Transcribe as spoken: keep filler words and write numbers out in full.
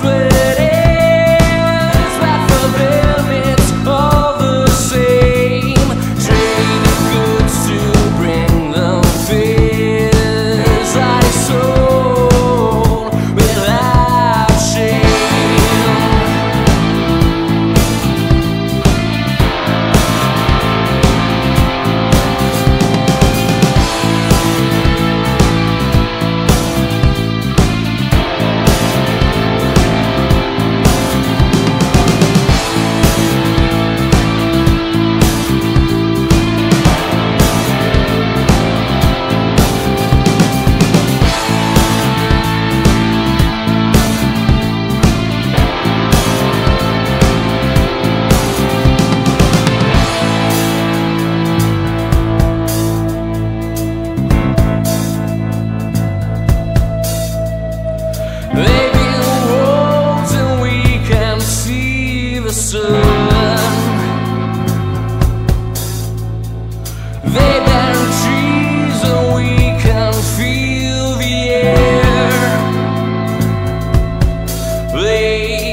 Please.